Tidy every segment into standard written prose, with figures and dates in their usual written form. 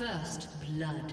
First blood.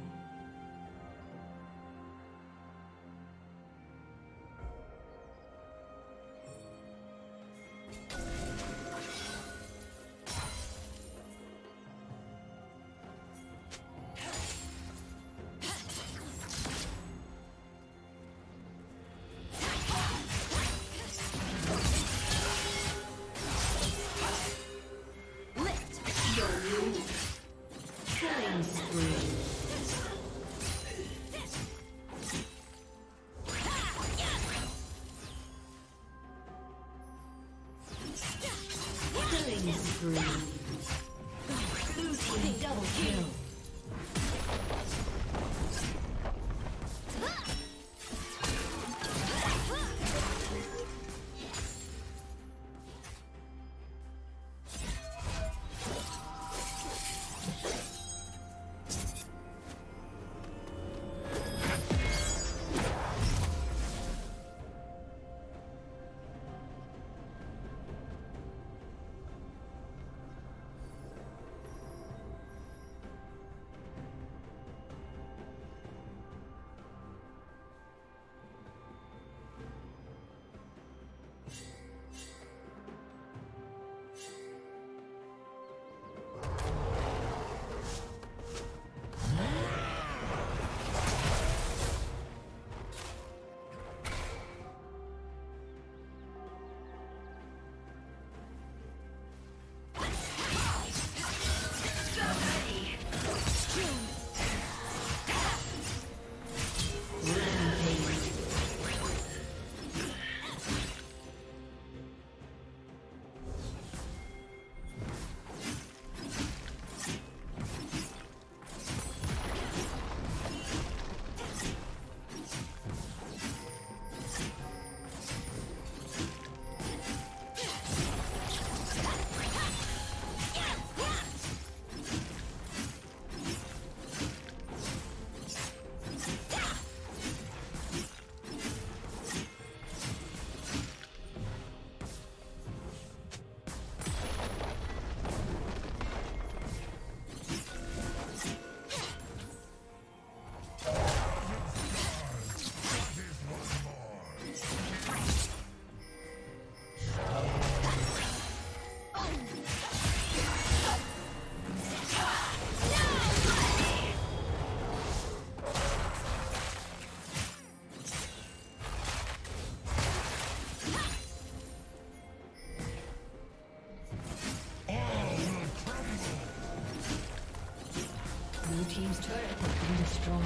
Killing spree. destroyed.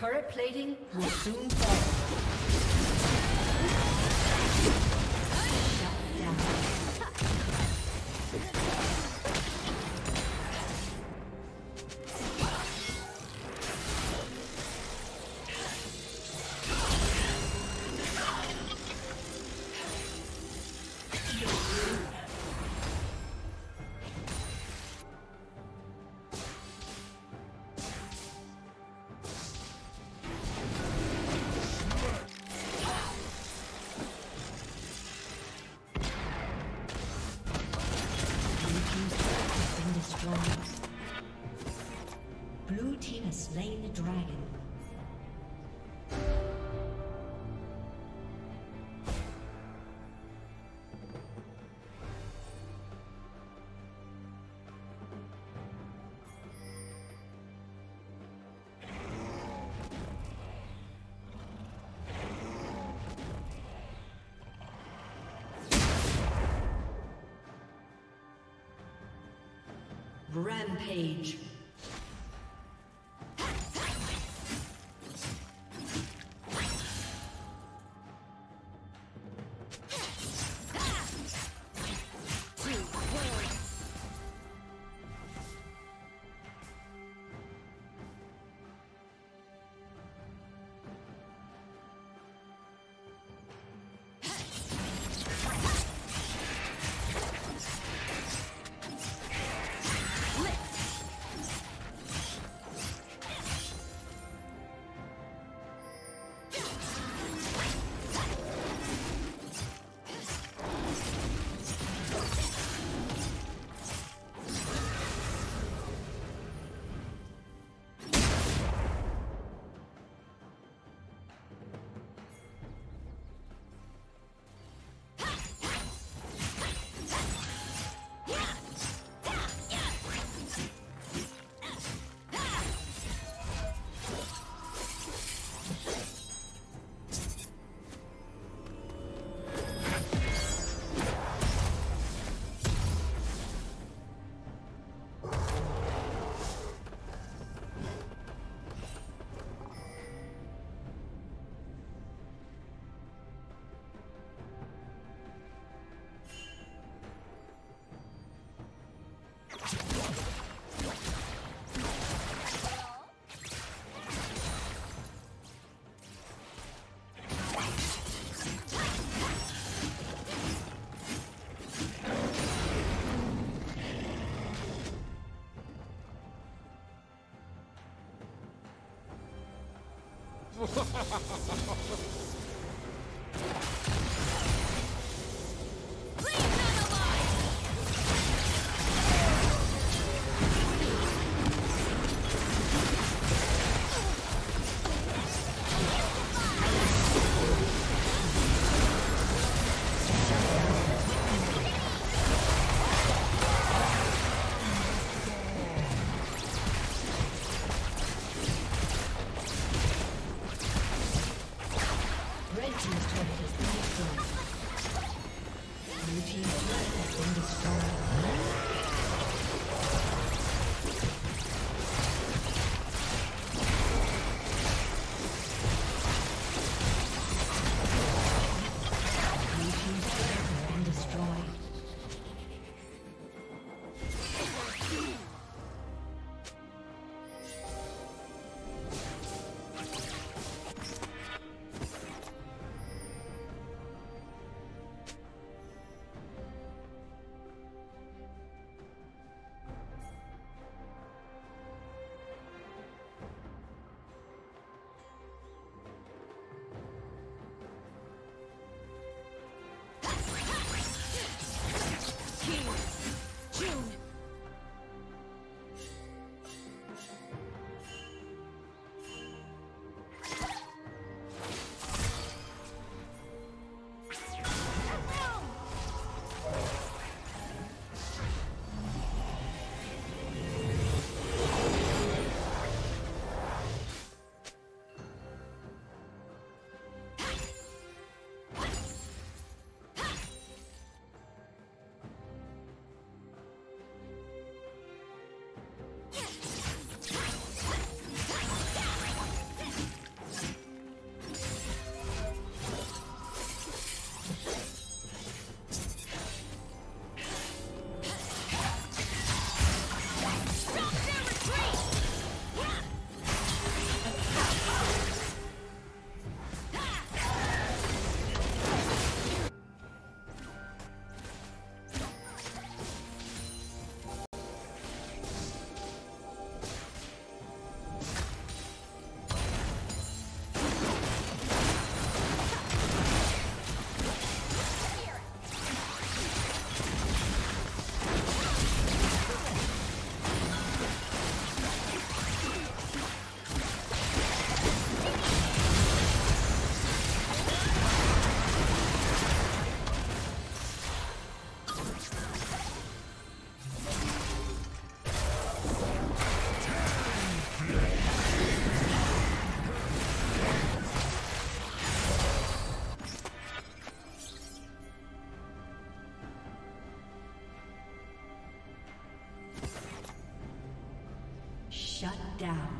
Turret plating will soon fall. Rampage. Shut down.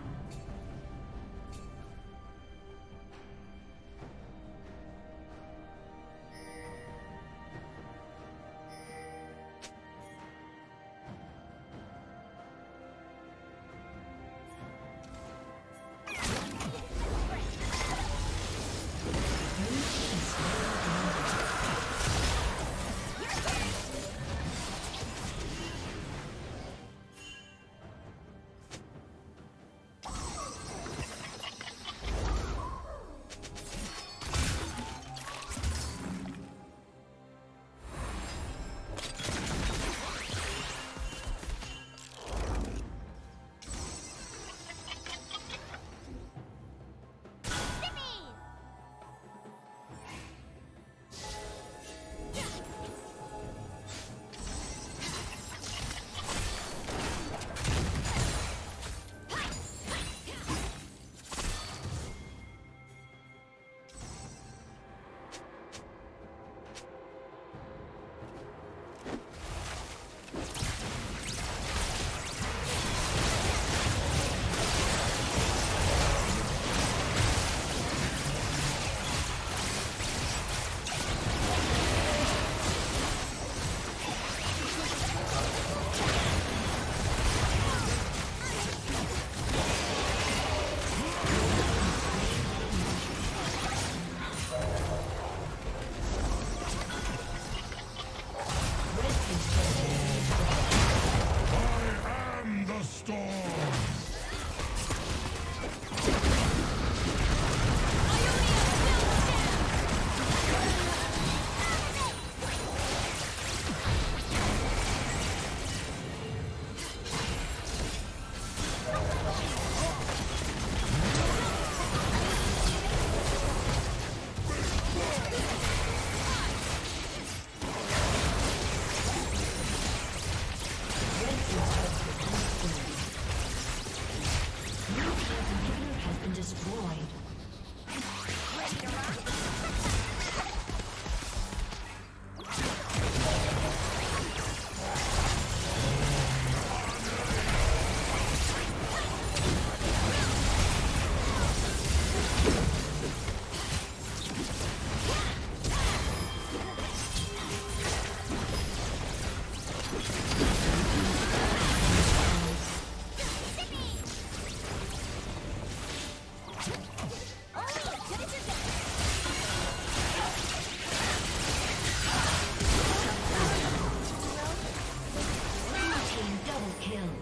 kill.